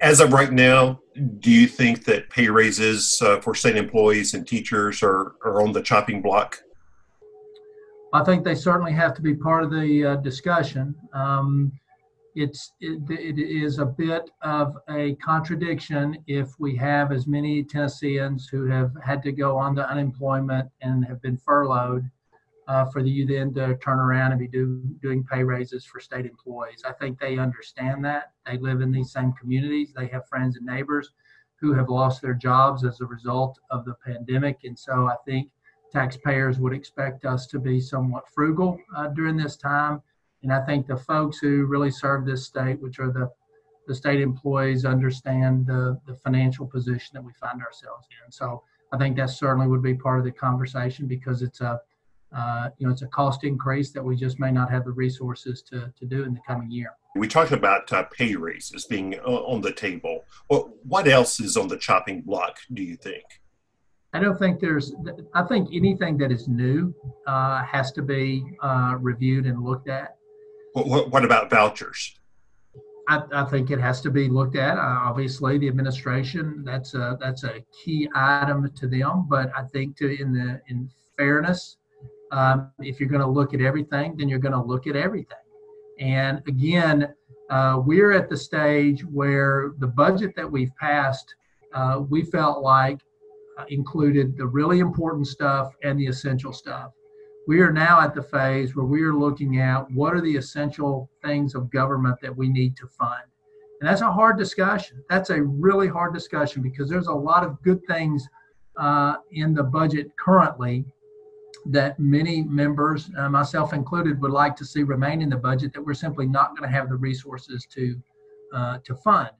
As of right now, do you think that pay raises for state employees and teachers are on the chopping block? I think they certainly have to be part of the discussion. It is a bit of a contradiction if we have as many Tennesseans who have had to go on to unemployment and have been furloughed for you then to turn around and be doing pay raises for state employees. I think they understand that. They live in these same communities. They have friends and neighbors who have lost their jobs as a result of the pandemic. And so I think taxpayers would expect us to be somewhat frugal during this time. And I think the folks who really serve this state, which are the state employees, understand the financial position that we find ourselves in. So I think that certainly would be part of the conversation, because it's a cost increase that we just may not have the resources to do in the coming year. We talked about pay raises being on the table. Well, what else is on the chopping block, do you think? I think anything that is new has to be reviewed and looked at. What about vouchers? I think it has to be looked at. Obviously, the administration, that's a key item to them. But I think in fairness, if you're going to look at everything, then you're going to look at everything. And again, we're at the stage where the budget that we've passed, we felt like included the really important stuff and the essential stuff. We are now at the phase where we are looking at what are the essential things of government that we need to fund. And that's a hard discussion. That's a really hard discussion, because there's a lot of good things in the budget currently that many members, myself included, would like to see remain in the budget that we're simply not going to have the resources to fund.